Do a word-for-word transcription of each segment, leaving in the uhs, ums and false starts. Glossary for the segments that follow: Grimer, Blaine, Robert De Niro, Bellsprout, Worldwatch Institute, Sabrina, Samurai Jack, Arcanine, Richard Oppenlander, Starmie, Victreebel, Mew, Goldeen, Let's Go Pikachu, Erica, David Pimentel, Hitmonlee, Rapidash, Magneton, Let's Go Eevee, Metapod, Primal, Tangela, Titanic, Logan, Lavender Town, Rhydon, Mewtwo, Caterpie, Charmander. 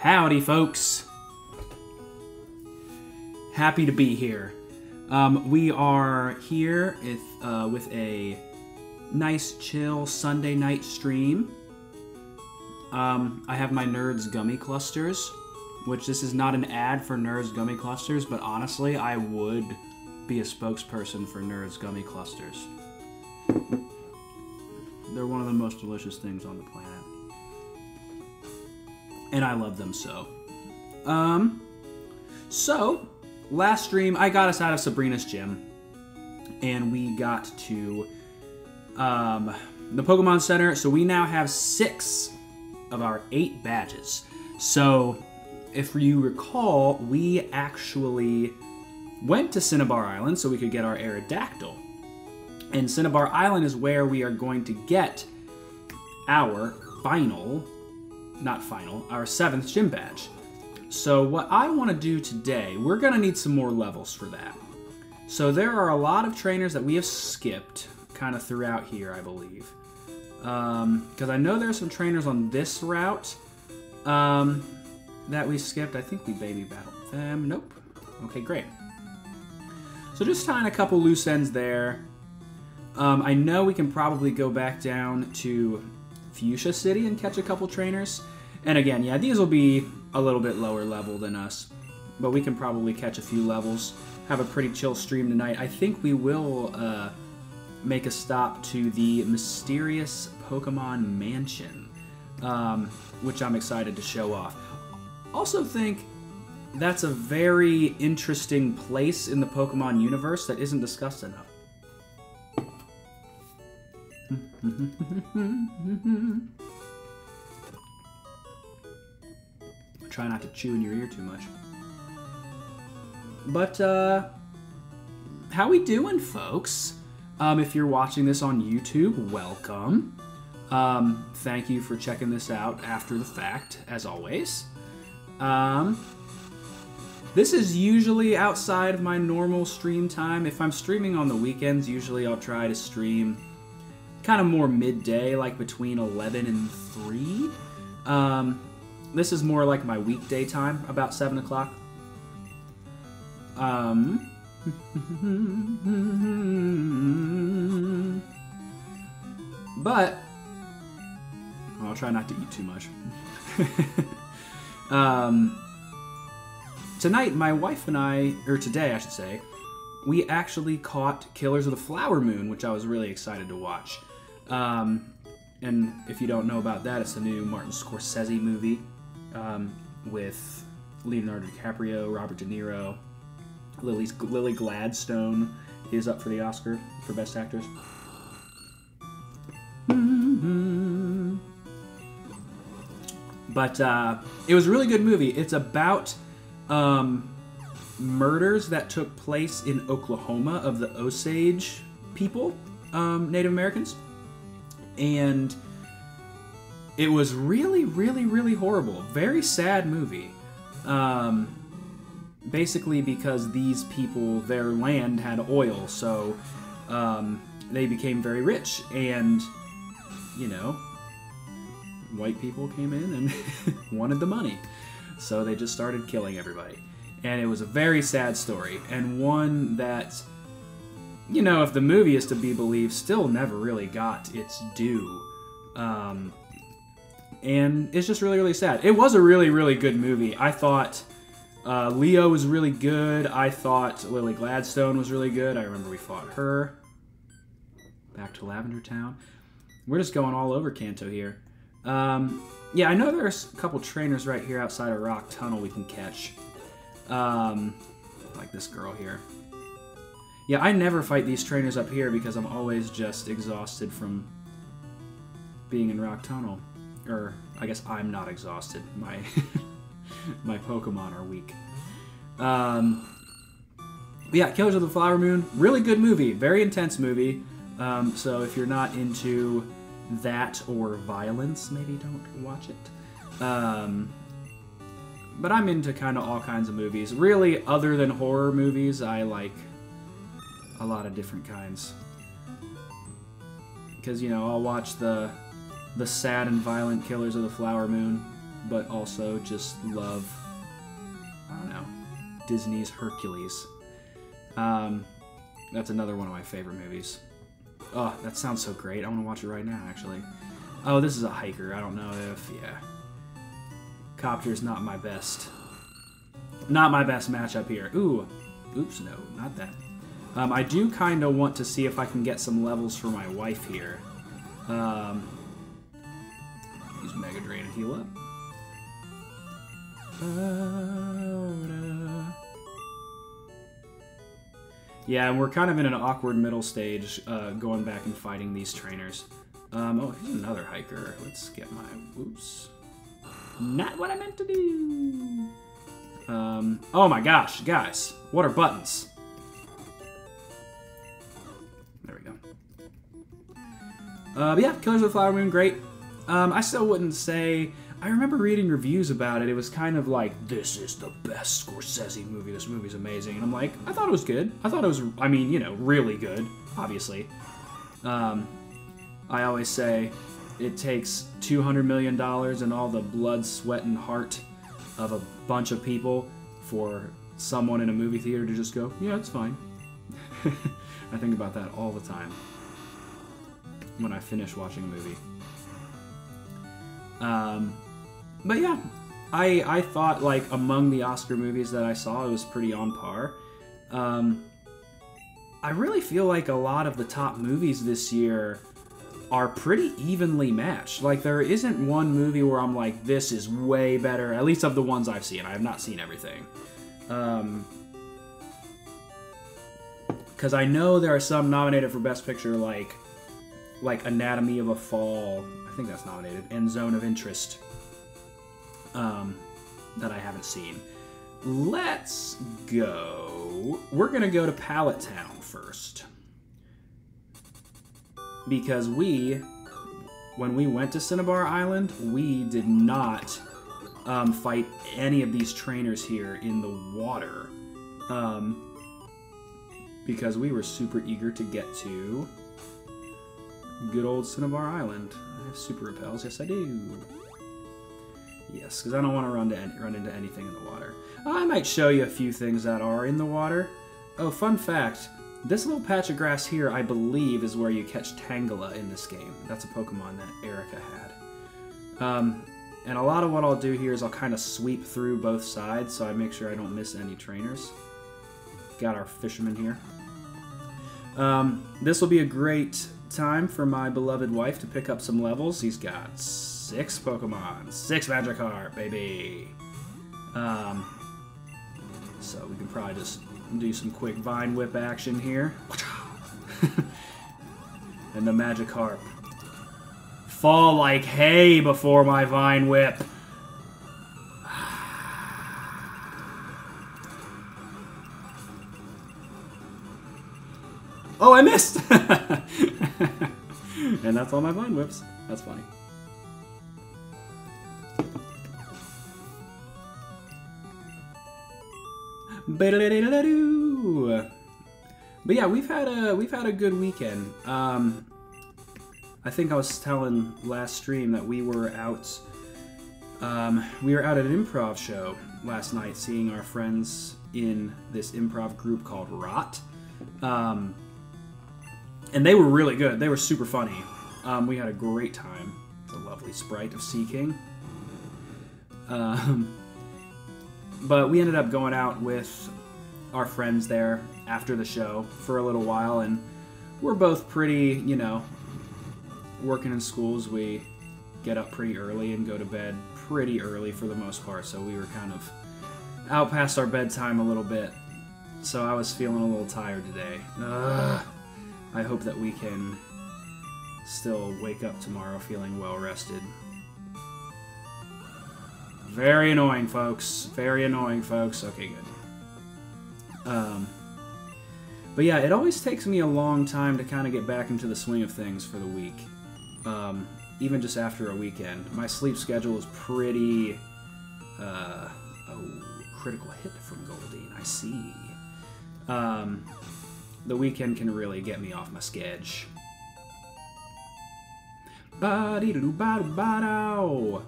Howdy, folks. Happy to be here. Um, we are here with, uh, with a nice, chill Sunday night stream. Um, I have my Nerds Gummy Clusters, which this is not an ad for Nerds Gummy Clusters, but honestly, I would be a spokesperson for Nerds Gummy Clusters. They're one of the most delicious things on the planet. And I love them so. Um, so, last stream, I got us out of Sabrina's gym. And we got to um, the Pokemon Center. So we now have six of our eight badges. So, if you recall, we actually went to Cinnabar Island so we could get our Aerodactyl. And Cinnabar Island is where we are going to get our final... Not final, our seventh gym badge. So what I want to do today, we're going to need some more levels for that. So there are a lot of trainers that we have skipped kind of throughout here, I believe. Um, because I know there are some trainers on this route um, that we skipped. I think we baby battled them. Nope. Okay, great. So just tying a couple loose ends there. Um, I know we can probably go back down to Fuchsia City and catch a couple trainers. And again, yeah, these will be a little bit lower level than us, but we can probably catch a few levels. Have a pretty chill stream tonight. I think we will uh, make a stop to the mysterious Pokemon Mansion, um, which I'm excited to show off. Also think that's a very interesting place in the Pokemon universe that isn't discussed enough. Try not to chew in your ear too much. But, uh, how we doing, folks? Um, if you're watching this on YouTube, welcome. Um, thank you for checking this out after the fact, as always. Um, this is usually outside of my normal stream time. If I'm streaming on the weekends, usually I'll try to stream kind of more midday, like between eleven and three. Um, this is more like my weekday time, about seven o'clock. Um, but I'll try not to eat too much. um, tonight, my wife and I, or today I should say, we actually caught Killers of the Flower Moon, which I was really excited to watch. Um, and if you don't know about that, it's the new Martin Scorsese movie um, with Leonardo DiCaprio, Robert De Niro, Lily's, Lily Gladstone is up for the Oscar for Best Actress. Mm-hmm. But uh, it was a really good movie. It's about um, murders that took place in Oklahoma of the Osage people, um, Native Americans. And it was really, really, really horrible. Very sad movie. Um, basically because these people, their land had oil, so um, they became very rich. And, you know, white people came in and wanted the money. So they just started killing everybody. And it was a very sad story. And one that... you know, if the movie is to be believed, still never really got its due. Um, and it's just really, really sad. It was a really, really good movie. I thought uh, Leo was really good. I thought Lily Gladstone was really good. I remember we fought her. Back to Lavender Town. We're just going all over Kanto here. Um, yeah, I know there's a couple trainers right here outside of Rock Tunnel we can catch. Um, like this girl here. Yeah, I never fight these trainers up here because I'm always just exhausted from being in Rock Tunnel. Or, I guess I'm not exhausted. My my Pokemon are weak. Um, yeah, Killers of the Flower Moon. Really good movie. Very intense movie. Um, so if you're not into that or violence, maybe don't watch it. Um, but I'm into kind of all kinds of movies. Really, other than horror movies, I like... a lot of different kinds. Because, you know, I'll watch the the sad and violent Killers of the Flower Moon, but also just love, I don't know, Disney's Hercules. Um, that's another one of my favorite movies. Oh, that sounds so great. I want to watch it right now, actually. Oh, this is a hiker. I don't know if, yeah. Copter's not my best. Not my best matchup here. Ooh. Oops, no, not that. Um, I do kind of want to see if I can get some levels for my wife here. Um, use Mega Drain and heal up. Yeah, and we're kind of in an awkward middle stage, uh, going back and fighting these trainers. Um, oh, here's another hiker. Let's get my... Whoops. Not what I meant to do! Um, oh my gosh, guys. What are buttons? There we go. Uh, but yeah, Killers of the Flower Moon, great. Um, I still wouldn't say... I remember reading reviews about it. It was kind of like, this is the best Scorsese movie. This movie's amazing. And I'm like, I thought it was good. I thought it was, I mean, you know, really good, obviously. Um, I always say it takes two hundred million dollars and all the blood, sweat, and heart of a bunch of people for someone in a movie theater to just go, yeah, it's fine. I think about that all the time when I finish watching a movie. Um, but yeah, I I thought, like, among the Oscar movies that I saw, it was pretty on par. Um, I really feel like a lot of the top movies this year are pretty evenly matched. Like, there isn't one movie where I'm like, this is way better, at least of the ones I've seen. I have not seen everything. Um, because I know there are some nominated for Best Picture, like, like Anatomy of a Fall, I think that's nominated, and Zone of Interest, um, that I haven't seen. Let's go... We're gonna go to Pallet Town first. Because we, when we went to Cinnabar Island, we did not um, fight any of these trainers here in the water. Um, because we were super eager to get to good old Cinnabar Island. I have super repels. Yes, I do. Yes, because I don't want to run, to any, run into anything in the water. I might show you a few things that are in the water. Oh, fun fact. This little patch of grass here, I believe, is where you catch Tangela in this game. That's a Pokemon that Erica had. Um, and a lot of what I'll do here is I'll kind of sweep through both sides so I make sure I don't miss any trainers. Got our fisherman here. Um, this will be a great time for my beloved wife to pick up some levels. He's got six Pokemon. Six Magikarp, baby! Um, so we can probably just... do some quick vine whip action here. And the Magikarp. Fall like hay before my vine whip. Oh, I missed! And that's all my vine whips. That's funny. But yeah, we've had a we've had a good weekend. Um, I think I was telling last stream that we were out um, we were out at an improv show last night, seeing our friends in this improv group called Rot, um, and they were really good. They were super funny. Um, we had a great time. It's a lovely sprite of Sea King. Um, But we ended up going out with our friends there after the show for a little while, and we're both pretty, you know, working in schools. We get up pretty early and go to bed pretty early for the most part, so we were kind of out past our bedtime a little bit. So I was feeling a little tired today. Ugh. I hope that we can still wake up tomorrow feeling well rested. Very annoying, folks. Very annoying, folks. Okay, good. Um, but yeah, it always takes me a long time to kind of get back into the swing of things for the week. Um, even just after a weekend. My sleep schedule is pretty... Uh, oh, critical hit from Goldeen. I see. Um, the weekend can really get me off my sketch. Ba-dee-doo-ba-doo-ba-dow!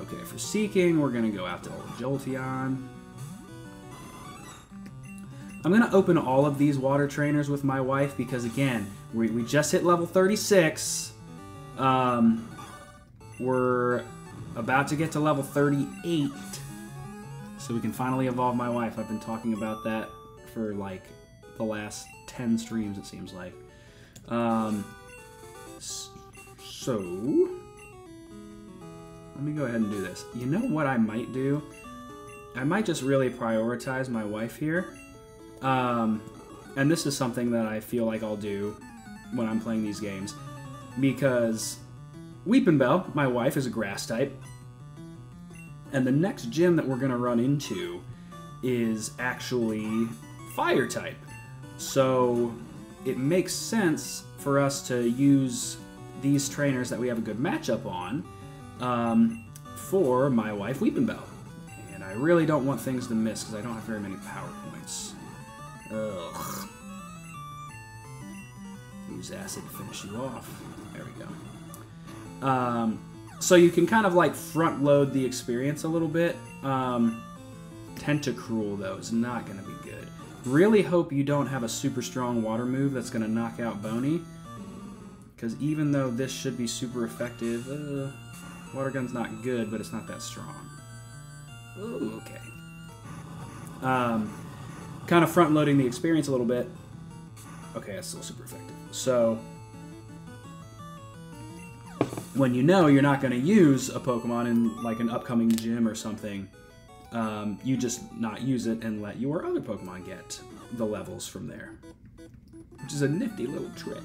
Okay, for Seeking, we're going to go out to old Jolteon. I'm going to open all of these water trainers with my wife because, again, we, we just hit level thirty-six. Um, we're about to get to level thirty-eight. So we can finally evolve my wife. I've been talking about that for, like, the last ten streams, it seems like. Um, so, let me go ahead and do this. You know what I might do? I might just really prioritize my wife here. Um, and this is something that I feel like I'll do when I'm playing these games, because Weepinbell, my wife, is a grass type, and the next gym that we're going to run into is actually fire type. So it makes sense for us to use these trainers that we have a good matchup on um, for my wife Weepinbell. And I really don't want things to miss because I don't have very many power points. Ugh. Use acid to finish you off. There we go. Um, so you can kind of like front load the experience a little bit. Um, Tentacruel though is not going to be good. Really hope you don't have a super strong water move that's going to knock out Boney, because even though this should be super effective, uh, water gun's not good, but it's not that strong. Ooh, okay. Um, kind of front-loading the experience a little bit. Okay, that's still super effective. So, when you know you're not going to use a Pokemon in like an upcoming gym or something, um, you just not use it and let your other Pokemon get the levels from there, which is a nifty little trick.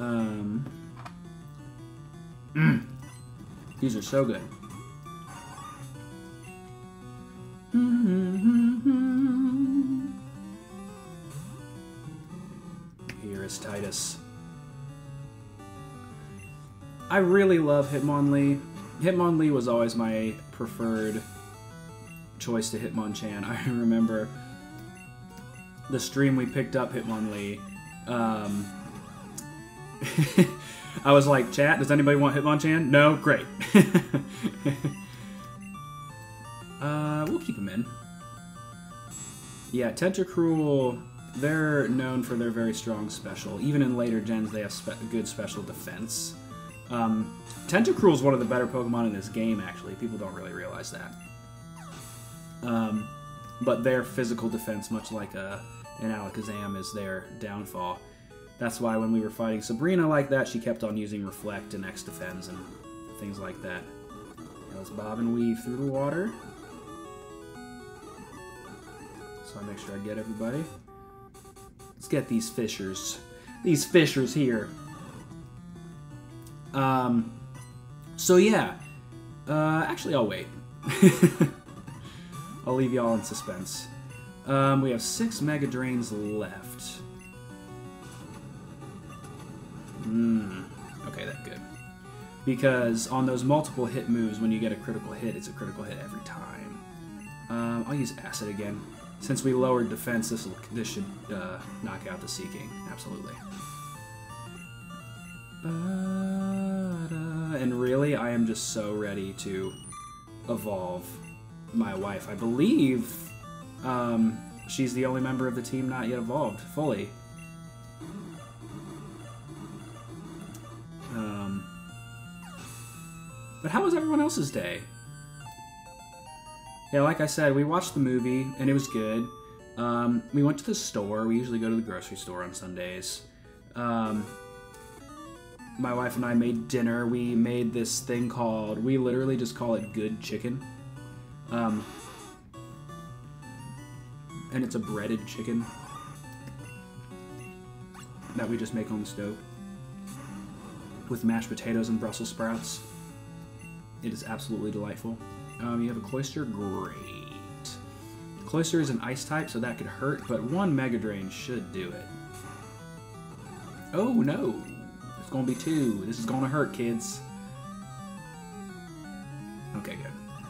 Um, mm, these are so good. Here is Titus. I really love Hitmonlee. Hitmonlee was always my preferred choice to Hitmonchan. I remember the stream we picked up Hitmonlee. Um, I was like, chat, does anybody want Hitmonchan? No? Great. Uh, we'll keep them in. Yeah, Tentacruel, they're known for their very strong special. Even in later gens, they have spe good special defense. Um, Tentacruel is one of the better Pokemon in this game, actually. People don't really realize that. Um, but their physical defense, much like a, an Alakazam, is their downfall. That's why when we were fighting Sabrina like that, she kept on using Reflect and X-Defense and things like that. Yeah, let's bob and weave through the water. So I make sure I get everybody. Let's get these fishers. These fishers here. Um, so yeah. Uh, actually, I'll wait. I'll leave y'all in suspense. Um, we have six Mega Drains left. Mmm. Okay, that's good. Because on those multiple hit moves, when you get a critical hit, it's a critical hit every time. Um, I'll use Acid again. Since we lowered defense, this, this should uh, knock out the Seeking, absolutely. And really, I am just so ready to evolve my wife. I believe um, she's the only member of the team not yet evolved fully. Um, but how was everyone else's day? Yeah, like I said, we watched the movie, and it was good. Um, we went to the store. We usually go to the grocery store on Sundays. Um, my wife and I made dinner. We made this thing called, we literally just call it good chicken. Um, and it's a breaded chicken that we just make on the stove with mashed potatoes and Brussels sprouts. It is absolutely delightful. Um, you have a Cloyster? Great. Cloyster is an ice type, so that could hurt, but one Mega Drain should do it. Oh, no. It's going to be two. This is going to hurt, kids. Okay, good. All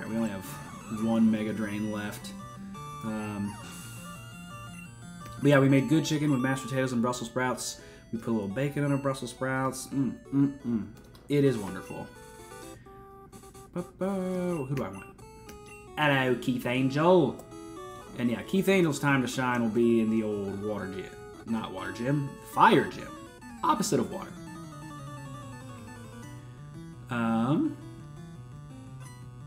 right, we only have one Mega Drain left. Um, but yeah, we made good chicken with mashed potatoes and Brussels sprouts. We put a little bacon on our Brussels sprouts. Mm, mm, mm. It is wonderful. Who do I want? Hello, Keith Angel. And yeah, Keith Angel's time to shine will be in the old water gym. Not water gym. Fire gym. Opposite of water. Um...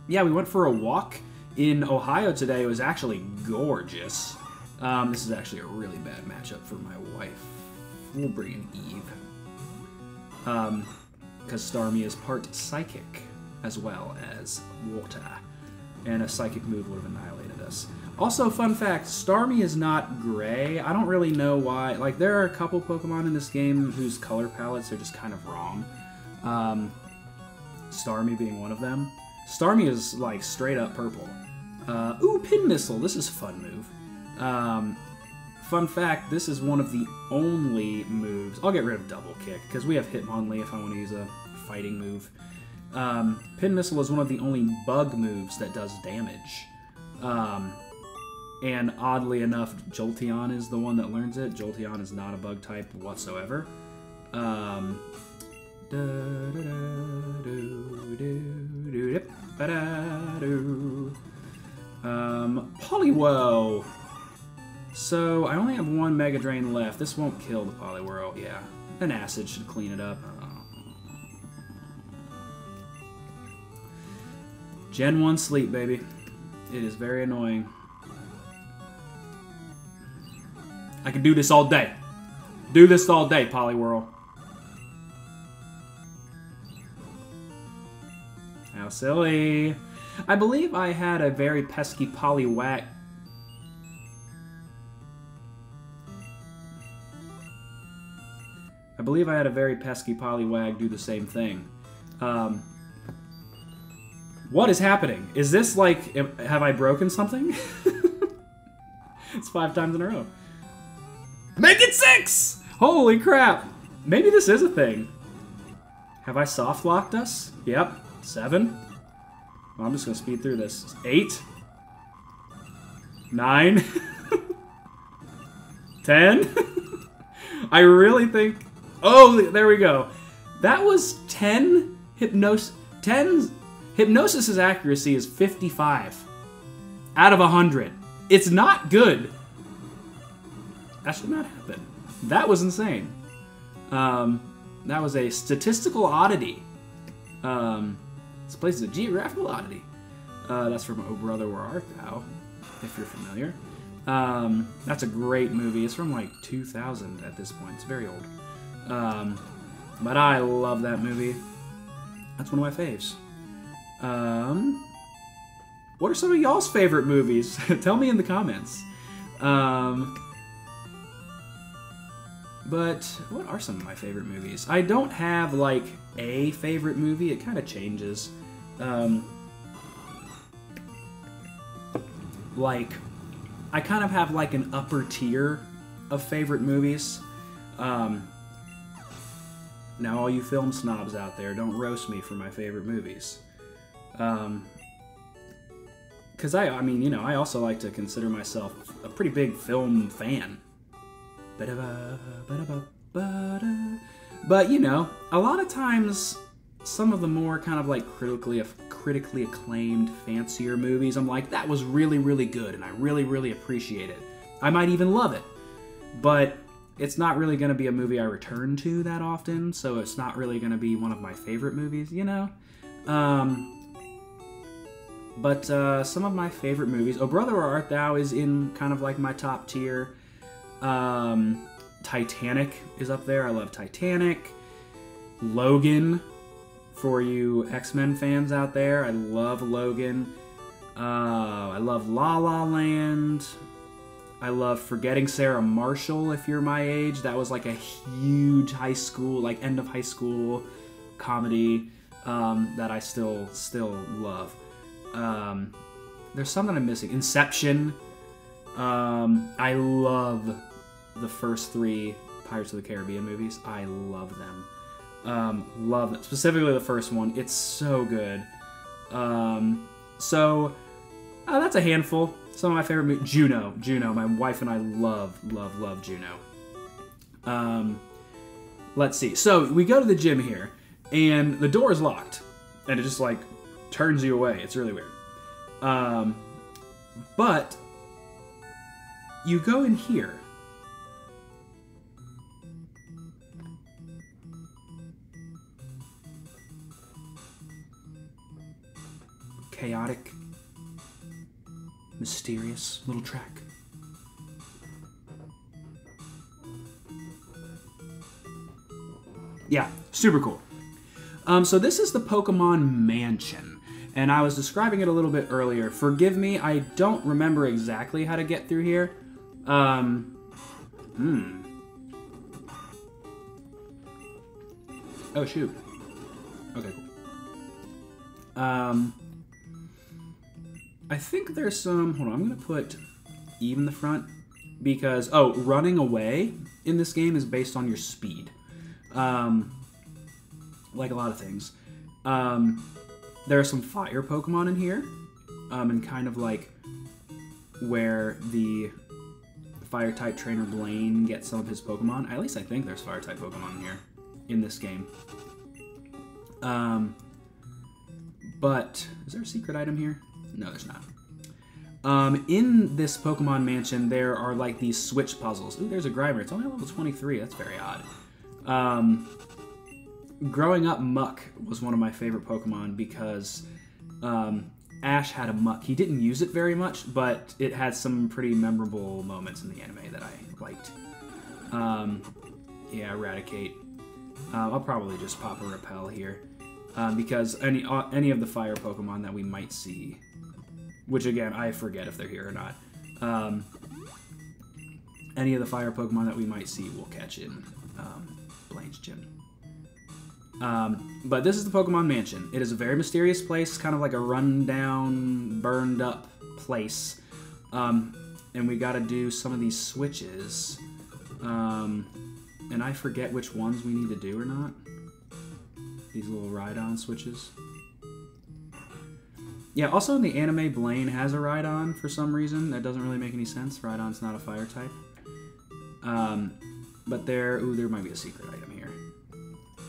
Yeah, we went for a walk in Ohio today. It was actually gorgeous. Um, this is actually a really bad matchup for my wife. We'll bring in Eve. Um, because Starmie is part psychic as well as water. And a psychic move would have annihilated us. Also, fun fact, Starmie is not gray. I don't really know why. Like, there are a couple Pokemon in this game whose color palettes are just kind of wrong. Um, Starmie being one of them. Starmie is, like, straight up purple. Uh, ooh, Pin Missile. This is a fun move. Um, fun fact, this is one of the only moves. I'll get rid of Double Kick, because we have Hitmonlee if I want to use a fighting move. Um, Pin Missile is one of the only bug moves that does damage. Um, and oddly enough, Jolteon is the one that learns it. Jolteon is not a bug type whatsoever. Um... Um, Poliwhirl! So, I only have one Mega Drain left. This won't kill the Poliwhirl, yeah. An acid should clean it up. Gen one sleep, baby. It is very annoying. I can do this all day. Do this all day, Poliwhirl. How silly. I believe I had a very pesky Polywag. I believe I had a very pesky Polywag do the same thing. Um, what is happening? Is this like, have I broken something? It's five times in a row. Make it six! Holy crap. Maybe this is a thing. Have I soft locked us? Yep. Seven. Well, I'm just gonna speed through this. Eight. Nine. Ten. I really think... Oh, there we go. That was ten hypnosis... Ten... Hypnosis' accuracy is fifty-five. Out of one hundred. It's not good. That should not happen. That was insane. Um, that was a statistical oddity. Um... This place is a geographical oddity. Uh, that's from Oh Brother, Where Art Thou, if you're familiar. Um, that's a great movie. It's from like two thousand at this point. It's very old. Um, but I love that movie. That's one of my faves. Um, what are some of y'all's favorite movies? Tell me in the comments. Um, but what are some of my favorite movies? I don't have like a favorite movie. It kind of changes. Um, like, I kind of have like an upper tier of favorite movies. Um, now all you film snobs out there, don't roast me for my favorite movies. Um, 'cause I, I mean, you know, I also like to consider myself a pretty big film fan. Ba-da-ba, ba-da-ba, ba-da. But, you know, a lot of times, some of the more kind of like critically critically acclaimed, fancier movies, I'm like, that was really, really good, and I really, really appreciate it. I might even love it. But it's not really going to be a movie I return to that often, so it's not really going to be one of my favorite movies, you know? Um, but uh, some of my favorite movies... Oh Brother, Where Art Thou is in kind of like my top tier. Um... Titanic is up there. I love Titanic. Logan, for you X-Men fans out there, I love Logan. Uh, I love La La Land. I love Forgetting Sarah Marshall, if you're my age. That was like a huge high school, like end of high school comedy um, that I still, still love. Um, there's something I'm missing. Inception. Um, I love the first three Pirates of the Caribbean movies. I love them. Um, love them. Specifically the first one. It's so good. Um, so, uh, that's a handful. Some of my favorite movies. Juno. Juno. My wife and I love, love, love Juno. Um, let's see. So, we go to the gym here, and the door is locked. And it just, like, turns you away. It's really weird. Um, but you go in here. Chaotic, mysterious little track. Yeah, super cool. Um, so this is the Pokemon Mansion, and I was describing it a little bit earlier. Forgive me, I don't remember exactly how to get through here. Um, hmm. Oh, shoot. Okay, cool. Um, I think there's some... Hold on, I'm going to put Eve in the front, because... Oh, running away in this game is based on your speed. Um... like a lot of things. Um, there are some fire Pokemon in here, um, and kind of like where the fire-type trainer Blaine gets some of his Pokemon. At least I think there's fire-type Pokemon in here, in this game. Um, but, is there a secret item here? No, there's not. Um, in this Pokemon Mansion, there are like these switch puzzles. Ooh, there's a Grimer. It's only level twenty-three. That's very odd. Um... Growing up, Muck was one of my favorite Pokemon because um, Ash had a Muck. He didn't use it very much, but it had some pretty memorable moments in the anime that I liked. Um, yeah, Eradicate. Uh, I'll probably just pop a Repel here uh, because any uh, any of the fire Pokemon that we might see, which again, I forget if they're here or not, um, any of the fire Pokemon that we might see will catch in um, Blaine's gym. Um, but this is the Pokemon Mansion. It is a very mysterious place, kind of like a run-down, burned-up place. Um, and we gotta do some of these switches. Um, and I forget which ones we need to do or not. These little Rhydon switches. Yeah, also in the anime, Blaine has a Rhydon for some reason. That doesn't really make any sense. Rhydon's not a fire type. Um, but there... Ooh, there might be a secret item here.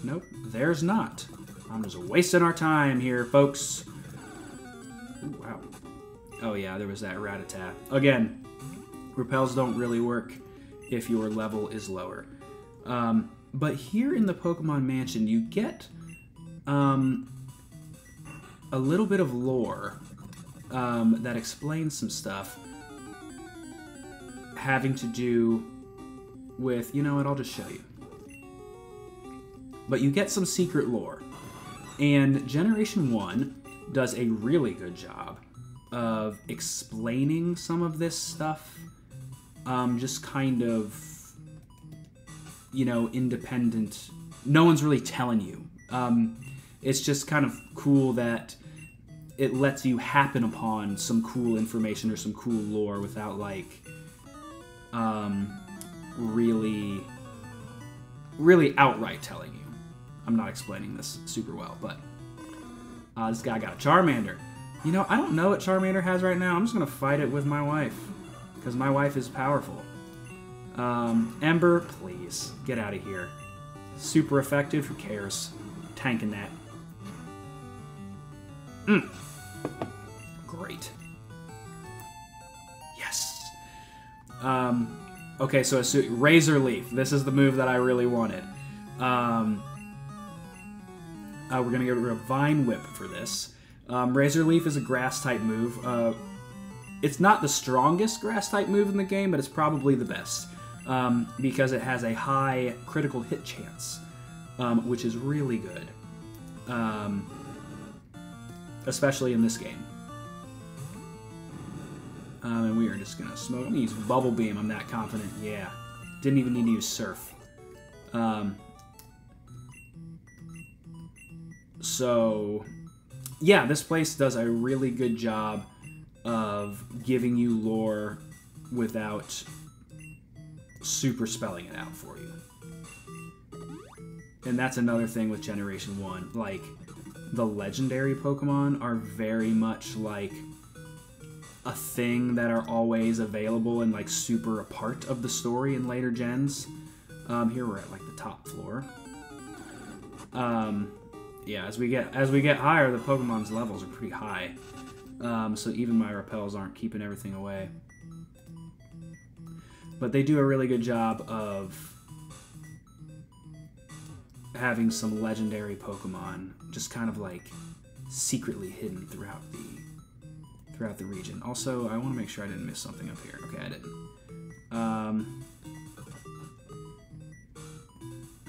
Nope, there's not. I'm just wasting our time here, folks. Ooh, wow. Oh yeah, there was that Rattata. Again, repels don't really work if your level is lower. Um, but here in the Pokemon Mansion, you get um, a little bit of lore um, that explains some stuff having to do with, you know what, I'll just show you. But you get some secret lore. And Generation one does a really good job of explaining some of this stuff, um, just kind of, you know, independent. No one's really telling you. Um, it's just kind of cool that it lets you happen upon some cool information or some cool lore without, like, um, really, really outright telling you. I'm not explaining this super well, but uh, this guy got a Charmander. You know, I don't know what Charmander has right now. I'm just going to fight it with my wife, because my wife is powerful. Um, Ember, please, get out of here. Super effective, who cares? Tanking that. Mm. Great. Yes. Um, okay, so a Razor Leaf. This is the move that I really wanted. Um... Uh, we're going to get rid of Vine Whip for this. Um, Razor Leaf is a grass-type move. Uh, it's not the strongest grass-type move in the game, but it's probably the best. Um, because it has a high critical hit chance, um, which is really good. Um, especially in this game. Um, and we are just going to smoke. I'm going to use Bubble Beam, I'm that confident. Yeah. Didn't even need to use Surf. Um... So, yeah, this place does a really good job of giving you lore without super spelling it out for you. And that's another thing with Generation one. Like, the legendary Pokemon are very much like a thing that are always available and, like, super a part of the story in later gens. Um, here we're at, like, the top floor. Um... yeah, as we get as we get higher, the Pokemon's levels are pretty high. Um, so even my repels aren't keeping everything away. But they do a really good job of having some legendary Pokemon just kind of like secretly hidden throughout the throughout the region. Also, I want to make sure I didn't miss something up here. Okay, I didn't. Um,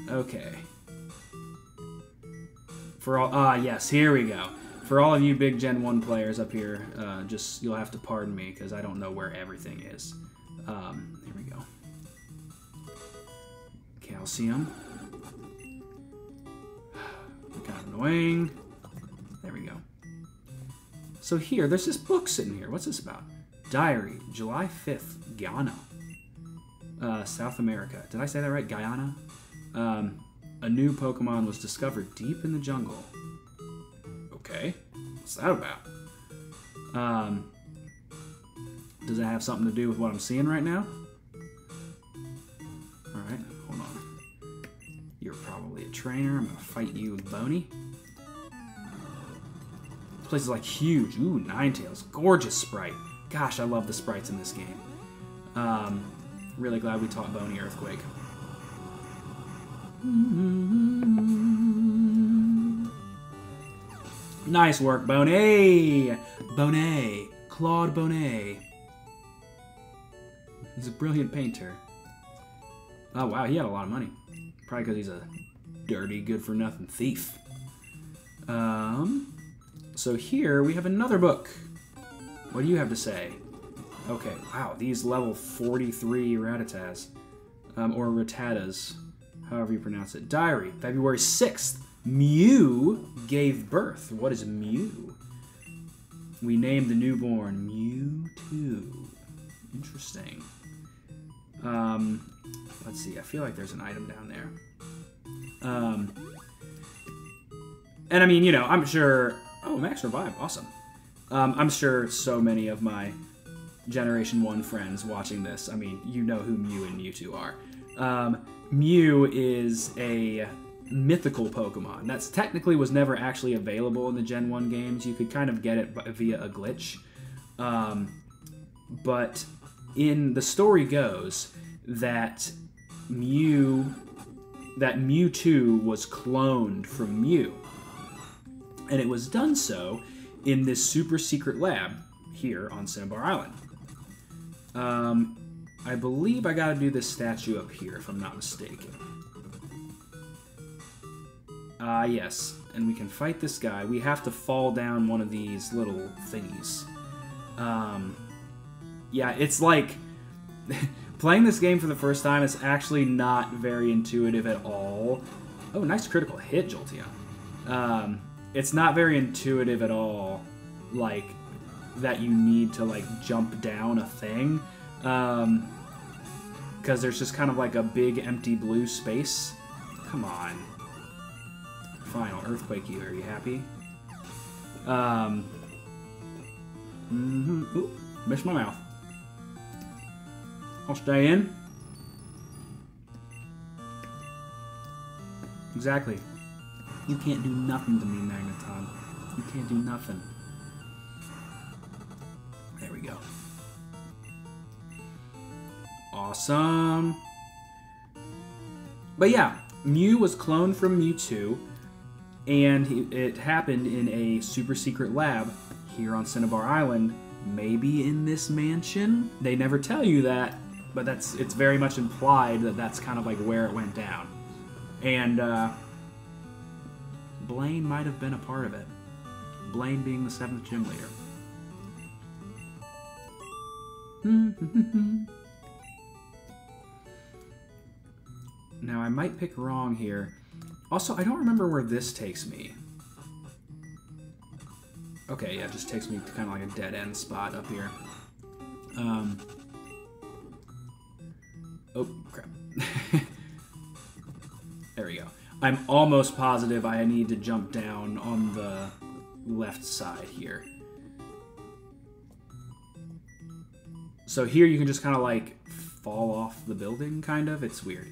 okay. For all, ah, yes, here we go. For all of you big Gen one players up here, uh, just, you'll have to pardon me, because I don't know where everything is. Um, here we go. Calcium. Kind of annoying. There we go. So here, there's this book sitting here. What's this about? Diary, July fifth, Guyana. Uh, South America. Did I say that right? Guyana? Um, a new Pokemon was discovered deep in the jungle. Okay. What's that about? Um, does it have something to do with what I'm seeing right now? Alright, hold on. You're probably a trainer. I'm going to fight you, Boney. This place is like huge. Ooh, Ninetales. Gorgeous sprite. Gosh, I love the sprites in this game. Um, really glad we taught Boney Earthquake. Nice work, Boney! Boney. Claude Boney. He's a brilliant painter. Oh, wow, he had a lot of money. Probably because he's a dirty, good-for-nothing thief. Um, so here we have another book. What do you have to say? Okay, wow, these level forty-three Rattatas. Um, or Rattatas, however you pronounce it. Diary, February sixth. Mew gave birth. What is Mew? We named the newborn Mewtwo. Interesting. Um, let's see, I feel like there's an item down there. Um, and I mean, you know, I'm sure... Oh, Max Revive, awesome. Um, I'm sure so many of my Generation one friends watching this, I mean, you know who Mew and Mewtwo are. Um, Mew is a mythical Pokemon that's technically was never actually available in the Gen one games. You could kind of get it via a glitch. Um, but in the story goes that Mew, that Mewtwo was cloned from Mew. And it was done so in this super secret lab here on Cinnabar Island. Um, I believe I gotta do this statue up here, if I'm not mistaken. Ah, uh, yes. And we can fight this guy. We have to fall down one of these little thingies. Um, yeah, it's like... playing this game for the first time is actually not very intuitive at all. Oh, nice critical hit, Jolteon. Um... It's not very intuitive at all, like, that you need to, like, jump down a thing. Um, because there's just kind of, like, a big empty blue space. Come on. Final Earthquake you. Are you happy? Um. Mm-hmm. Ooh, missed my mouth. I'll stay in. Exactly. You can't do nothing to me, Magneton. You can't do nothing. There we go. Awesome. But yeah, Mew was cloned from Mewtwo, and it happened in a super secret lab here on Cinnabar Island, maybe in this mansion? They never tell you that, but that's it's very much implied that that's kind of like where it went down. And, uh... Blaine might have been a part of it. Blaine being the seventh gym leader. Now, I might pick wrong here. Also, I don't remember where this takes me. Okay, yeah, it just takes me to kind of like a dead-end spot up here. Um. Oh, crap. There we go. I'm almost positive I need to jump down on the left side here. So here you can just kind of like fall off the building, kind of. It's weird.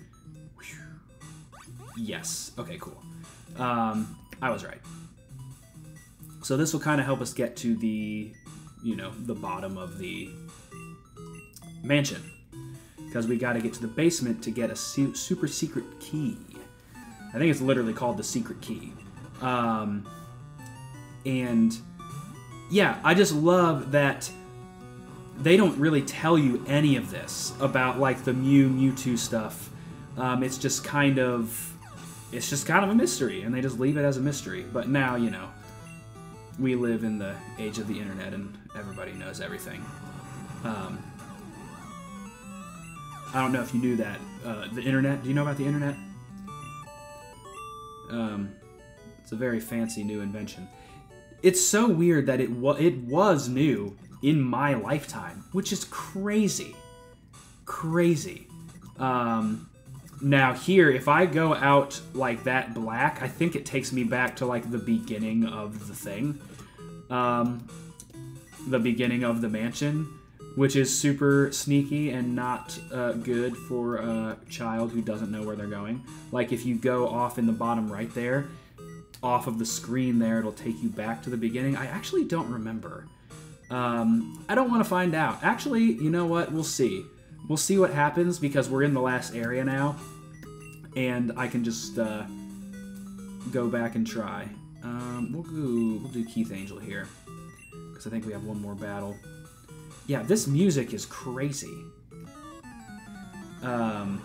Yes. Okay, cool. Um, I was right. So this will kind of help us get to the, you know, the bottom of the mansion. Because we got to get to the basement to get a super secret key. I think it's literally called the secret key. Um, and yeah, I just love that they don't really tell you any of this about like the Mew, Mewtwo stuff. Um, it's just kind of, it's just kind of a mystery, and they just leave it as a mystery. But now, you know, we live in the age of the internet and everybody knows everything. Um, I don't know if you knew that. Uh, the internet, do you know about the internet? Um, it's a very fancy new invention. It's so weird that it, wa it was new in my lifetime, which is crazy. Crazy. Um, now here, if I go out like that black, I think it takes me back to like the beginning of the thing. Um, the beginning of the mansion, which is super sneaky and not uh, good for a child who doesn't know where they're going. Like if you go off in the bottom right there, off of the screen there, it'll take you back to the beginning. I actually don't remember. Um, I don't want to find out. Actually, you know what? We'll see. We'll see what happens because we're in the last area now. And I can just uh, go back and try. Um, we'll, go, we'll do Keith Angel here. Because I think we have one more battle. Yeah, this music is crazy. Um,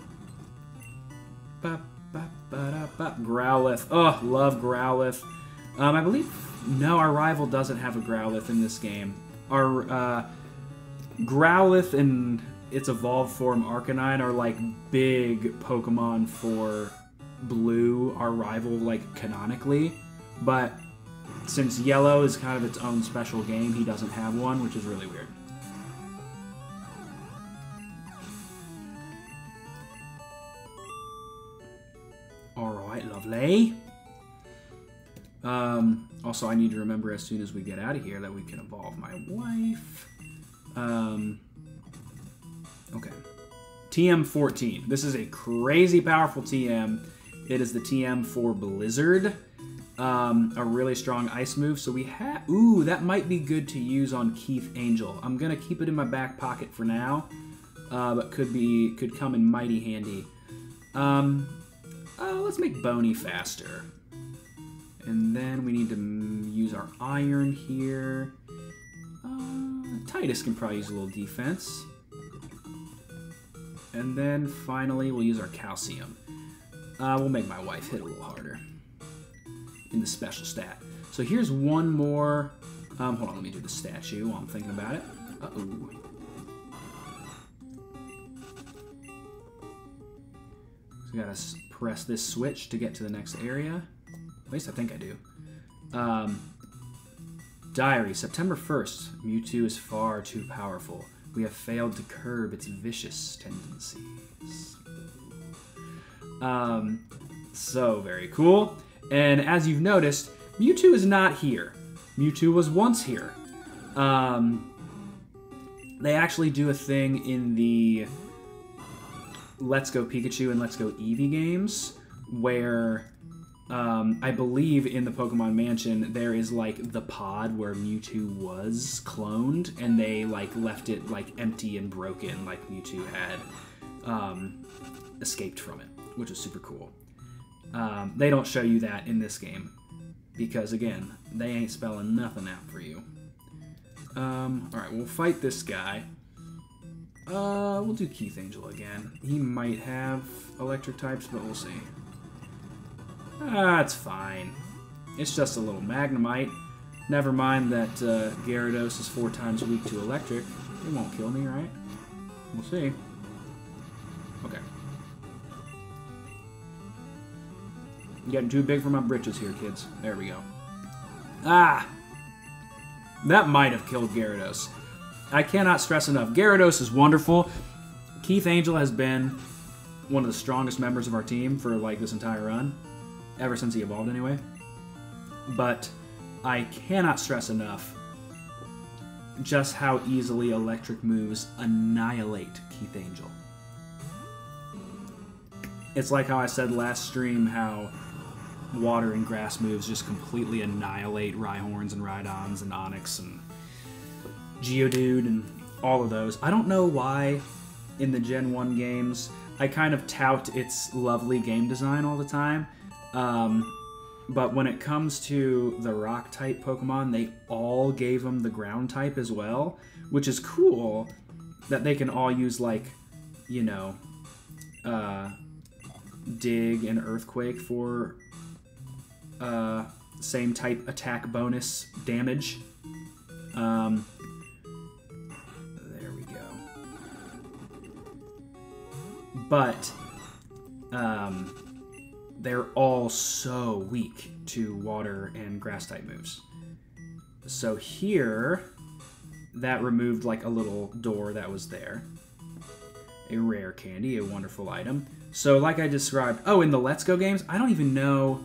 ba, ba, ba, da, ba. Growlithe. Oh, love Growlithe. Um, I believe... No, our rival doesn't have a Growlithe in this game. Our uh, Growlithe and its evolved form Arcanine are like big Pokemon for Blue, our rival, like canonically. But since Yellow is kind of its own special game, he doesn't have one, which is really weird. Alright, lovely. Um, also, I need to remember as soon as we get out of here that we can evolve my wife. Um, okay. T M fourteen. This is a crazy powerful T M. It is the T M for Blizzard. Um, a really strong ice move. So we have... Ooh, that might be good to use on Keith Angel. I'm going to keep it in my back pocket for now. Uh, but could be... Could come in mighty handy. Um, uh, let's make Boney faster. And then we need to use our iron here. Uh, Titus can probably use a little defense. And then finally we'll use our calcium. Uh, we'll make my wife hit a little harder in the special stat. So here's one more. Um, hold on, let me do the statue while I'm thinking about it. Uh-oh. So we gotta press this switch to get to the next area. At least I think I do. Um, diary, September first. Mewtwo is far too powerful. We have failed to curb its vicious tendencies. Um, so very cool. And as you've noticed, Mewtwo is not here. Mewtwo was once here. Um, they actually do a thing in the Let's Go Pikachu and Let's Go Eevee games where... Um, I believe in the Pokemon Mansion, there is, like, the pod where Mewtwo was cloned, and they, like, left it, like, empty and broken, like Mewtwo had um, escaped from it, which is super cool. Um, they don't show you that in this game, because, again, they ain't spelling nothing out for you. Um, alright, we'll fight this guy. Uh, we'll do Keith Angel again. He might have electric types, but we'll see. Ah, it's fine. It's just a little Magnemite. Never mind that uh, Gyarados is four times weak to electric. It won't kill me, right? We'll see. Okay. I'm getting too big for my britches here, kids. There we go. Ah! That might have killed Gyarados. I cannot stress enough. Gyarados is wonderful. Keith Angel has been one of the strongest members of our team for, like, this entire run. Ever since he evolved, anyway. But I cannot stress enough just how easily electric moves annihilate Keith Angel. It's like how I said last stream how water and grass moves just completely annihilate Rhyhorns and Rhydons and Onix and Geodude and all of those. I don't know why in the Gen one games I kind of tout its lovely game design all the time, um, but when it comes to the Rock-type Pokemon, they all gave them the Ground-type as well, which is cool that they can all use, like, you know, uh, Dig and Earthquake for uh, same type attack bonus damage. Um, there we go. But um, they're all so weak to water and grass type moves. So here, that removed like a little door that was there. A rare candy, a wonderful item. So like I described, oh, in the Let's Go games, I don't even know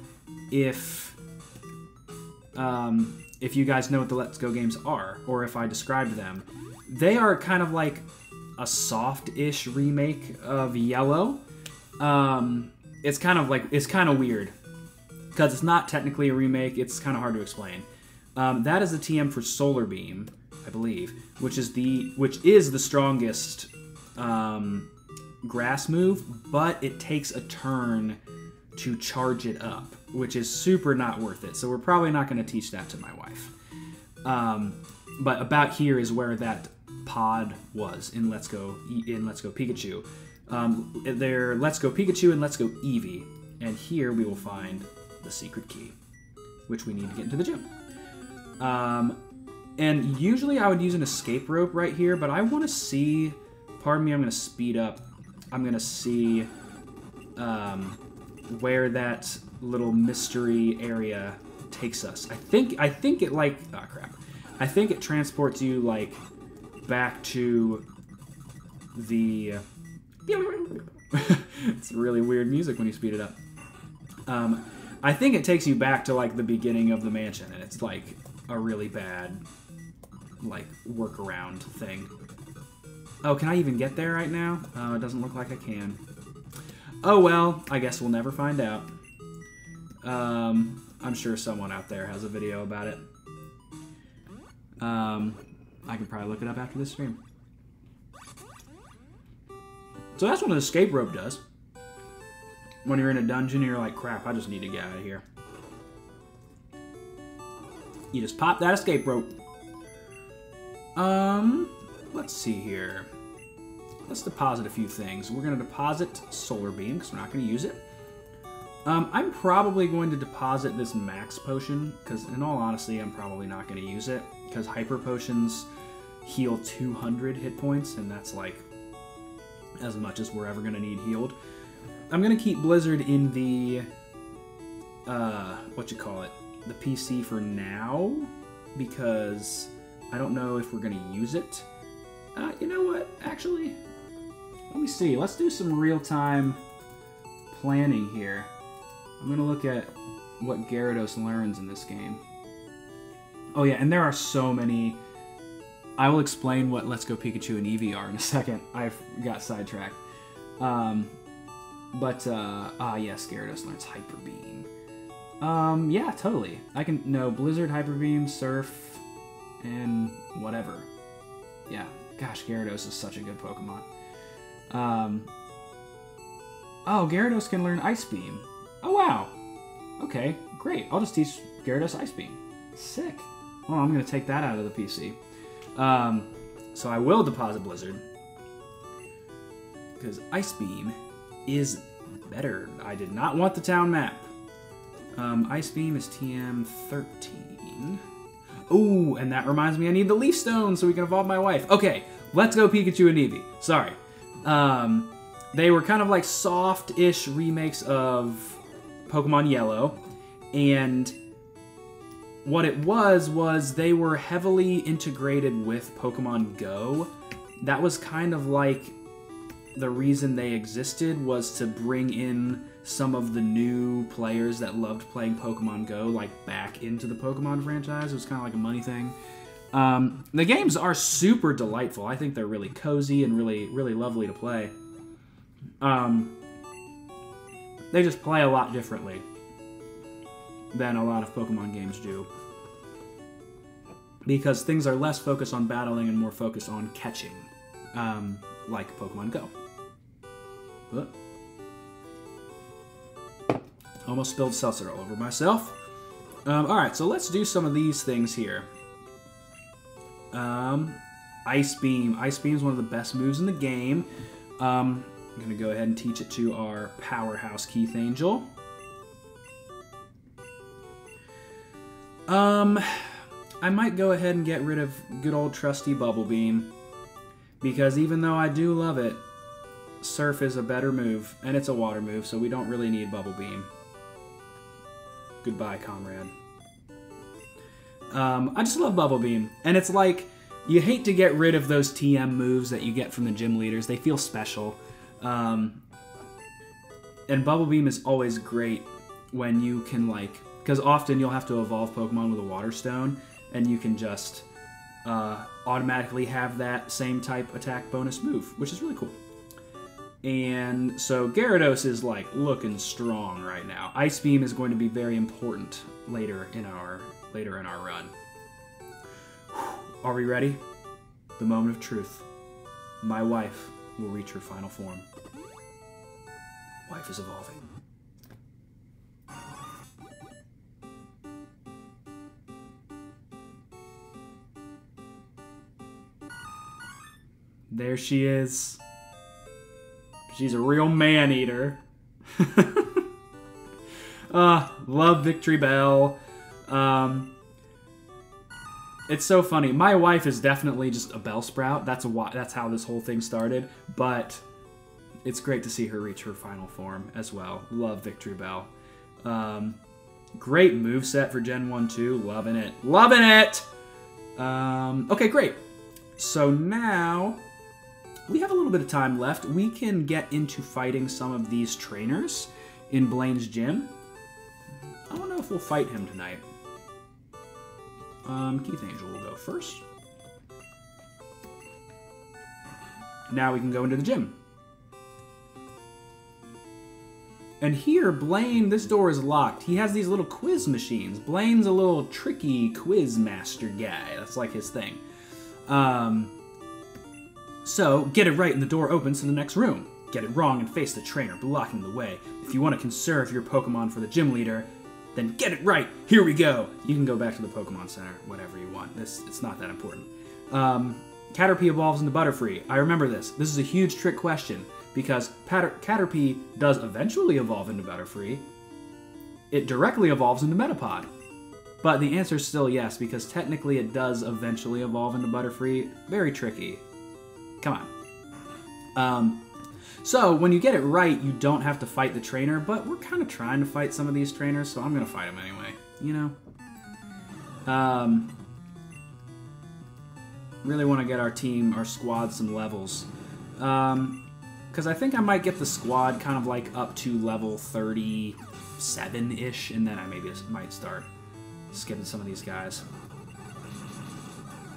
if um, if you guys know what the Let's Go games are, or if I described them. They are kind of like a soft-ish remake of Yellow. Um, it's kind of like, it's kind of weird, because it's not technically a remake, it's kind of hard to explain. Um, that is the T M for Solar Beam, I believe, which is the, which is the strongest um, grass move, but it takes a turn to charge it up, which is super not worth it. So we're probably not going to teach that to my wife. Um, but about here is where that pod was in Let's Go in Let's Go Pikachu. Um, they're Let's Go Pikachu and Let's Go Eevee. And here we will find the secret key, which we need to get into the gym. Um, and usually I would use an escape rope right here, but I want to see, pardon me, I'm going to speed up. I'm going to see um, where that little mystery area takes us. I think I think it like... Oh, crap. I think it transports you, like, back to the... It's really weird music when you speed it up. Um, I think it takes you back to, like, the beginning of the mansion, and it's, like, a really bad, like, workaround thing. Oh, can I even get there right now? Oh, it doesn't look like I can. Oh, well, I guess we'll never find out. Um, I'm sure someone out there has a video about it. Um, I can probably look it up after this stream. So that's what an escape rope does. When you're in a dungeon, you're like, crap, I just need to get out of here. You just pop that escape rope. Um... Let's see here. Let's deposit a few things. We're going to deposit Solar Beam because we're not going to use it. Um, I'm probably going to deposit this Max Potion because, in all honesty, I'm probably not going to use it because Hyper Potions heal two hundred hit points, and that's like as much as we're ever going to need healed. I'm going to keep Blizzard in the uh, what you call it, the P C for now, because I don't know if we're going to use it. Uh, you know what? Actually, let me see. Let's do some real-time planning here. I'm going to look at what Gyarados learns in this game. Oh, yeah, and there are so many... I will explain what Let's Go Pikachu and Eevee are in a second. I've got sidetracked. Um, but, uh, ah, yes, Gyarados learns Hyper Beam. Um, yeah, totally. I can... No, Blizzard, Hyper Beam, Surf, and whatever. Yeah. Gosh, Gyarados is such a good Pokemon. Um, oh, Gyarados can learn Ice Beam. Oh, wow. Okay, great. I'll just teach Gyarados Ice Beam. Sick. Well, I'm going to take that out of the P C. Um, so I will deposit Blizzard. Because Ice Beam is better. I did not want the town map. Um, Ice Beam is T M thirteen. Ooh, and that reminds me I need the Leaf Stone so we can evolve my wife. Okay, Let's Go Pikachu and Eevee. Sorry. Um, they were kind of like soft-ish remakes of Pokemon Yellow. And what it was, was they were heavily integrated with Pokemon Go. That was kind of like the reason they existed, was to bring in some of the new players that loved playing Pokemon Go, like, back into the Pokemon franchise. It was kind of like a money thing. Um, the games are super delightful. I think they're really cozy and really, really lovely to play. Um, they just play a lot differently. than a lot of Pokemon games do, because things are less focused on battling and more focused on catching, um, like Pokemon Go. But almost spilled seltzer all over myself. Um, Alright, so let's do some of these things here. Um, Ice Beam. Ice Beam is one of the best moves in the game. Um, I'm going to go ahead and teach it to our powerhouse Keith Angel. Um, I might go ahead and get rid of good old trusty Bubble Beam, because even though I do love it, Surf is a better move, and it's a water move, so we don't really need Bubble Beam. Goodbye, comrade. Um, I just love Bubble Beam, and it's like, you hate to get rid of those T M moves that you get from the gym leaders. They feel special. Um, and Bubble Beam is always great when you can, like, because often you'll have to evolve Pokemon with a Water Stone, and you can just uh, automatically have that same type attack bonus move, which is really cool. And so Gyarados is, like, looking strong right now. Ice Beam is going to be very important later in our later in our run. Are we ready? The moment of truth. My wife will reach her final form. Wife is evolving. There she is. She's a real man-eater. uh, love Victory Bell. Um... It's so funny. My wife is definitely just a Bellsprout. That's a that's how this whole thing started. But it's great to see her reach her final form as well. Love Victory Bell. Um, great moveset for Gen one, too. Loving it. Loving it! Um, okay, great. So now we have a little bit of time left. We can get into fighting some of these trainers in Blaine's gym. I don't know if we'll fight him tonight. Um, Keith Angel will go first. Now we can go into the gym. And here, Blaine, this door is locked. He has these little quiz machines. Blaine's a little tricky quiz master guy. That's like his thing. Um, so, get it right and the door opens to the next room. Get it wrong and face the trainer, blocking the way. If you want to conserve your Pokemon for the gym leader, then get it right. Here we go. You can go back to the Pokemon Center, whatever you want. This it's not that important. Um, Caterpie evolves into Butterfree. I remember this. This is a huge trick question, because Pater Caterpie does eventually evolve into Butterfree. It directly evolves into Metapod. But the answer is still yes, because technically it does eventually evolve into Butterfree. Very tricky. Come on. Um... So, when you get it right, you don't have to fight the trainer, but we're kind of trying to fight some of these trainers, so I'm going to fight them anyway, you know? Um, really want to get our team, our squad, some levels. Um, because I think I might get the squad kind of like up to level thirty-seven-ish, and then I maybe might start skipping some of these guys.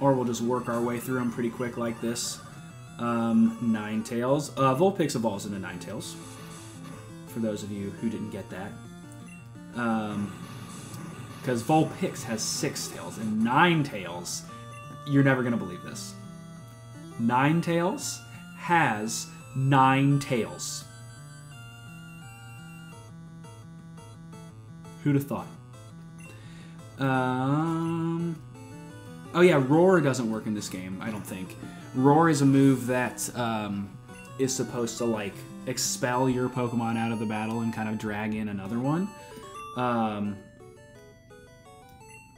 Or we'll just work our way through them pretty quick like this. Um, Ninetales. Uh, Vulpix evolves into Ninetales, for those of you who didn't get that. Um, because Vulpix has six tails, and Ninetales, you're never going to believe this. Ninetales has nine tails. Who'd have thought? Um... Oh yeah, Roar doesn't work in this game, I don't think. Roar is a move that um, is supposed to, like, expel your Pokemon out of the battle and kind of drag in another one. Um,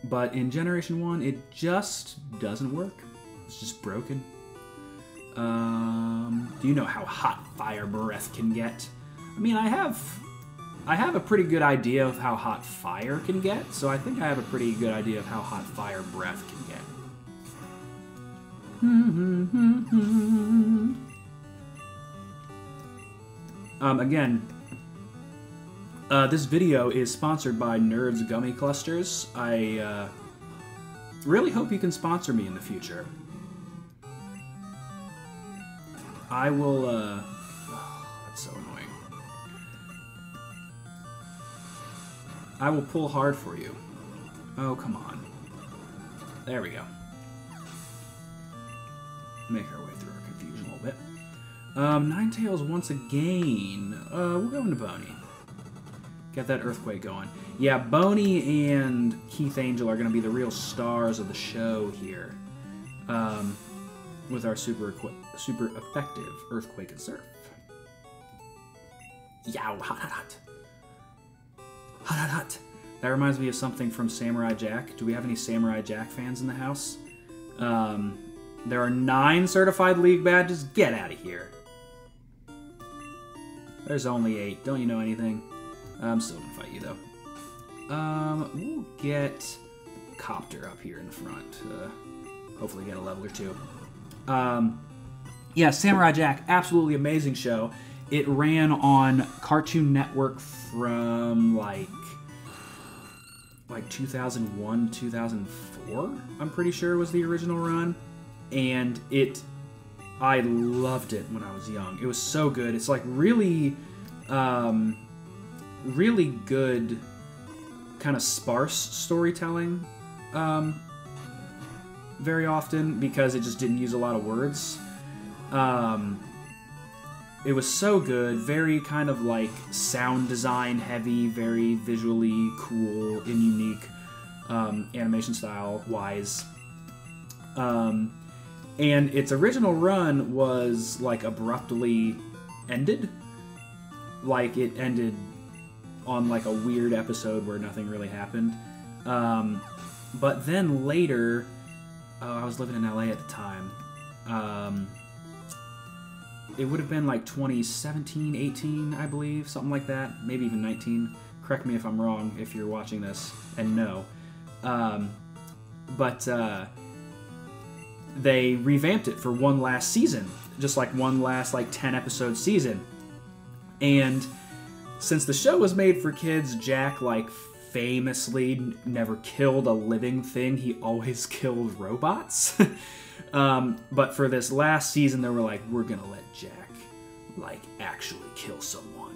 but in Generation one, it just doesn't work. It's just broken. Um, do you know how hot Fire Breath can get? I mean, I have, I have a pretty good idea of how hot Fire can get, so I think I have a pretty good idea of how hot Fire Breath can get. um, again, uh, this video is sponsored by Nerds Gummy Clusters. I uh, really hope you can sponsor me in the future. I will, uh... Oh, that's so annoying. I will pull hard for you. Oh, come on. There we go. Make our way through our confusion a little bit. Um, Ninetales once again. Uh, we'll go into Boney. Get that earthquake going. Yeah, Boney and Keith Angel are going to be the real stars of the show here. Um, with our super super effective earthquake and surf. Yow, hot, hot, hot. Hot, hot, hot. That reminds me of something from Samurai Jack. Do we have any Samurai Jack fans in the house? Um, there are nine certified league badges. Get out of here. There's only eight. Don't you know anything? I'm still gonna fight you, though. Um, we'll get Copter up here in the front. Uh, hopefully get a level or two. Um, yeah, Samurai Jack, absolutely amazing show. It ran on Cartoon Network from, like, like two thousand one, two thousand four, I'm pretty sure was the original run. And it, I loved it when I was young. It was so good. It's, like, really, um... really good kind of sparse storytelling um, very often because it just didn't use a lot of words. Um, it was so good, very kind of like sound design heavy, very visually cool and unique um, animation style wise. Um, and its original run was like abruptly ended. Like it ended on like a weird episode where nothing really happened. Um, but then later, uh, I was living in L A at the time. Um, it would have been like twenty seventeen, eighteen, I believe, something like that. Maybe even nineteen. Correct me if I'm wrong if you're watching this and no. Um, but uh, they revamped it for one last season. Just like one last like ten episode season. And since the show was made for kids, Jack, like, famously never killed a living thing. He always killed robots. um, but for this last season, they were like, we're gonna let Jack, like, actually kill someone.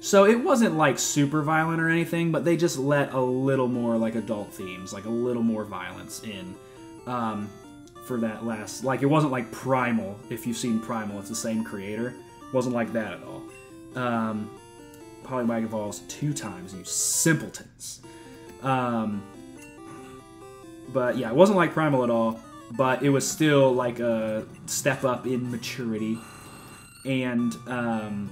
So it wasn't, like, super violent or anything, but they just let a little more, like, adult themes, like, a little more violence in um, for that last... Like, it wasn't like Primal. If you've seen Primal, it's the same creator. It wasn't like that at all. Um... Polywag evolves two times, you simpletons. Um, but yeah, it wasn't like Primal at all, but it was still like a step up in maturity. And um,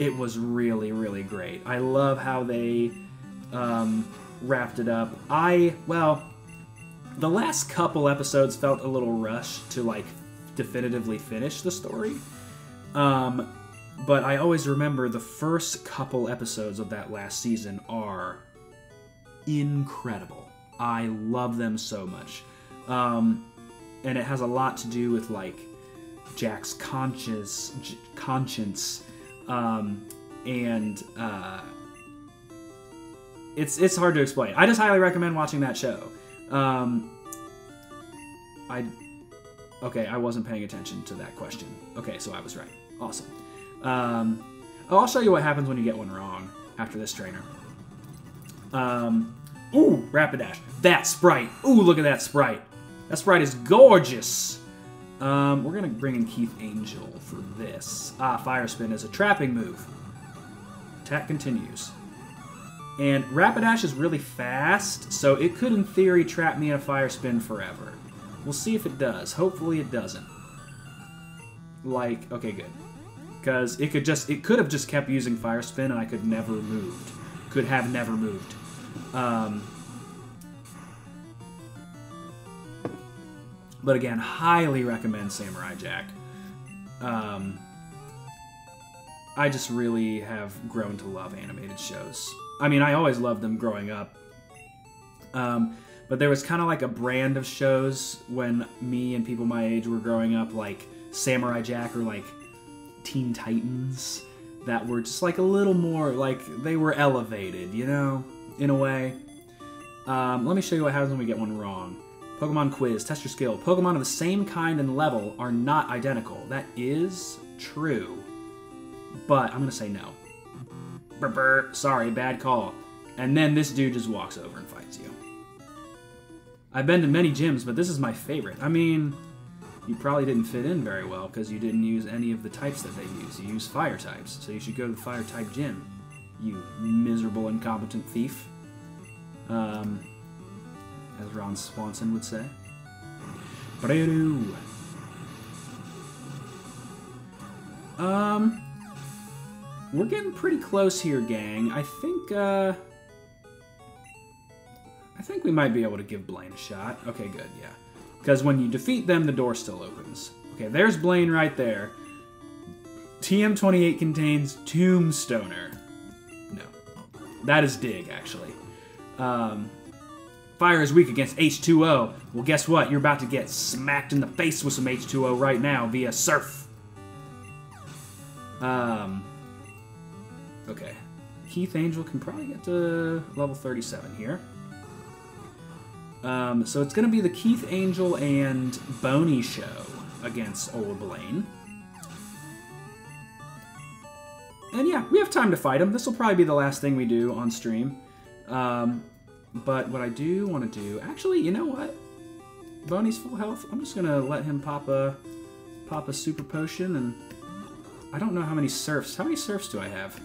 it was really, really great. I love how they um, wrapped it up. I, well, the last couple episodes felt a little rushed to like definitively finish the story. Um, But I always remember the first couple episodes of that last season are incredible. I love them so much. Um, and it has a lot to do with, like, Jack's conscience, conscience um, and uh, it's, it's hard to explain. I just highly recommend watching that show. Um, I, okay, I wasn't paying attention to that question. Okay, so I was right. Awesome. Um, I'll show you what happens when you get one wrong after this trainer. Um, ooh, Rapidash. That sprite. Ooh, look at that sprite. That sprite is gorgeous. Um, we're going to bring in Keith Angel for this. Ah, Fire Spin is a trapping move. Attack continues. And Rapidash is really fast, so it could, in theory, trap me in a Fire Spin forever. We'll see if it does. Hopefully it doesn't. Like, okay, good. Because it could just, it could have just kept using Fire Spin and I could never moved. Could have never moved. Um, but again, highly recommend Samurai Jack. Um, I just really have grown to love animated shows. I mean, I always loved them growing up. Um, but there was kind of like a brand of shows when me and people my age were growing up, like Samurai Jack or like Teen Titans, that were just like a little more like they were elevated, you know, in a way. Um, let me show you what happens when we get one wrong. Pokemon quiz, test your skill. Pokemon of the same kind and level are not identical. That is true, but I'm gonna say no. Burr, burr, sorry, bad call. And then this dude just walks over and fights you. I've been to many gyms, but this is my favorite. I mean, you probably didn't fit in very well because you didn't use any of the types that they use. You use fire types, so you should go to the fire type gym, you miserable, incompetent thief. Um, as Ron Swanson would say. Um, we're getting pretty close here, gang. I think, uh... I think we might be able to give Blaine a shot. Okay, good, yeah. Because when you defeat them, the door still opens. Okay, there's Blaine right there. T M twenty-eight contains Tombstoner. No. That is Dig, actually. Um, fire is weak against H two O. Well, guess what? You're about to get smacked in the face with some H two O right now via Surf. Um, okay. Keith Angel can probably get to level thirty-seven here. Um, so it's going to be the Keith Angel and Boney show against old Blaine. And yeah, we have time to fight him. This will probably be the last thing we do on stream. Um, but what I do want to do... Actually, you know what? Boney's full health. I'm just going to let him pop a, pop a super potion. And I don't know how many surfs. How many surfs do I have?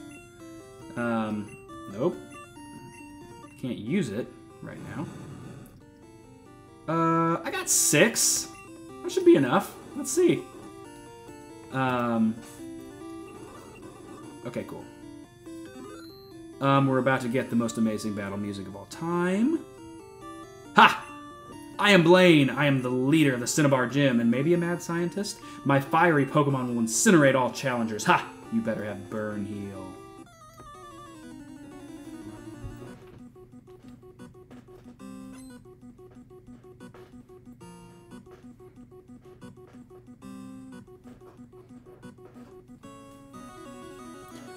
Um, nope. Can't use it right now. Uh, I got six. That should be enough. Let's see. Um, okay, cool. Um, we're about to get the most amazing battle music of all time. Ha! I am Blaine. I am the leader of the Cinnabar Gym and maybe a mad scientist. My fiery Pokemon will incinerate all challengers. Ha! You better have Burn Heal.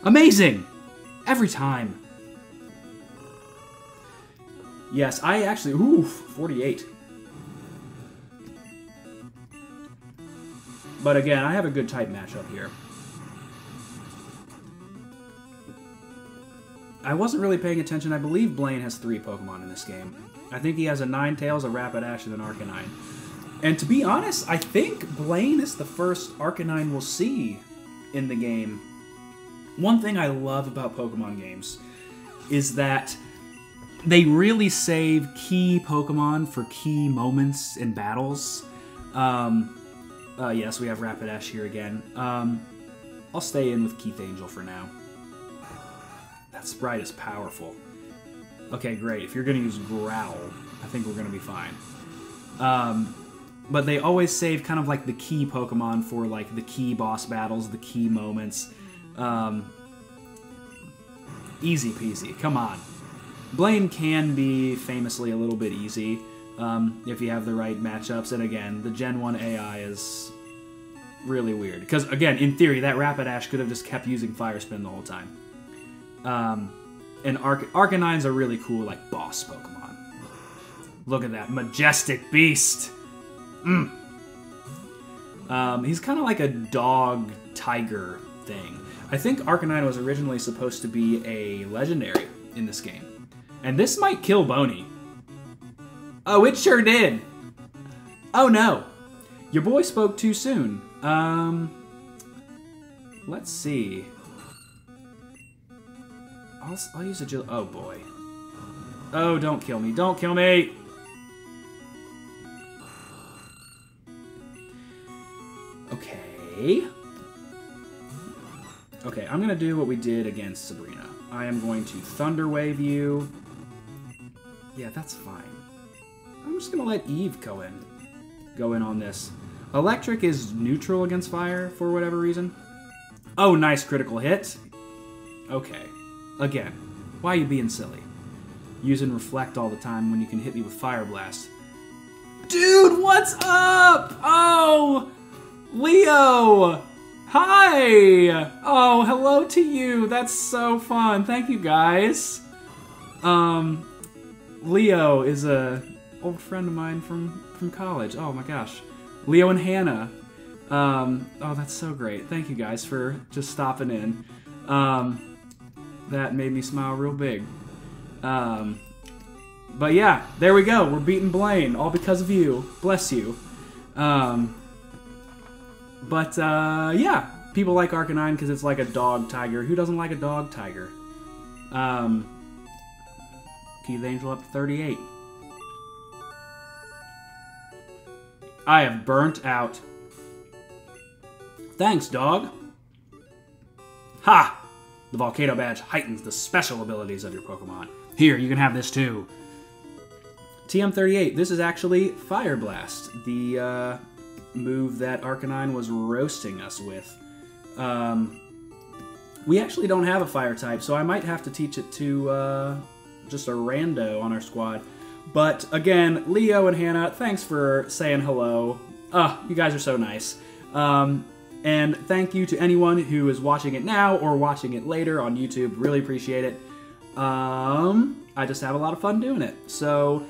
Amazing! Every time. Yes, I actually... Ooh, forty-eight. But again, I have a good type matchup here. I wasn't really paying attention. I believe Blaine has three Pokemon in this game. I think he has a Ninetales, a Rapidash, and an Arcanine. And to be honest, I think Blaine is the first Arcanine we'll see in the game. One thing I love about Pokemon games is that they really save key Pokemon for key moments in battles. Um, uh, yes, we have Rapidash here again. Um, I'll stay in with Keith Angel for now. That sprite is powerful. Okay, great. If you're going to use Growl, I think we're going to be fine. Um, but they always save kind of like the key Pokemon for like the key boss battles, the key moments. Um, easy peasy, come on. Blaine can be famously a little bit easy um, if you have the right matchups. And again, the Gen one A I is really weird. Because again, in theory, that Rapidash could have just kept using Fire Spin the whole time. Um, and Arc Arcanine's a really cool, like, boss Pokemon. Look at that majestic beast! Mm. Um, he's kind of like a dog tiger thing. I think Arcanine was originally supposed to be a legendary in this game. And this might kill Boney. Oh, it sure did! Oh no! Your boy spoke too soon. Um... Let's see... I'll, I'll use a... Oh boy. Oh, don't kill me. Don't kill me! Okay... Okay, I'm going to do what we did against Sabrina. I am going to Thunder Wave you. Yeah, that's fine. I'm just going to let Eve go in. Go in on this. Electric is neutral against fire for whatever reason. Oh, nice critical hit. Okay. Again, why are you being silly? Using Reflect all the time when you can hit me with Fire Blast. Dude, what's up? Oh! Leo! Hi! Oh, hello to you. That's so fun. Thank you, guys. Um, Leo is a old friend of mine from, from college. Oh, my gosh. Leo and Hannah. Um, oh, that's so great. Thank you, guys, for just stopping in. Um, that made me smile real big. Um, but yeah, there we go. We're beating Blaine, all because of you. Bless you. Um, but uh, yeah, people like Arcanine because it's like a dog tiger. Who doesn't like a dog tiger? Um, Keith Angel up to thirty-eight. I have burnt out. Thanks, dog. Ha! The Volcano Badge heightens the special abilities of your Pokemon. Here, you can have this too. T M thirty-eight, this is actually Fire Blast, the uh, move that Arcanine was roasting us with. Um, we actually don't have a Fire type, so I might have to teach it to uh, just a rando on our squad. But again, Leo and Hannah, thanks for saying hello. Ah, oh, you guys are so nice. Um, and thank you to anyone who is watching it now or watching it later on YouTube. Really appreciate it. Um, I just have a lot of fun doing it. So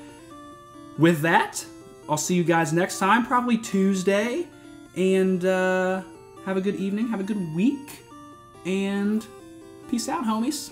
with that, I'll see you guys next time, probably Tuesday. And uh, have a good evening, have a good week. And peace out, homies.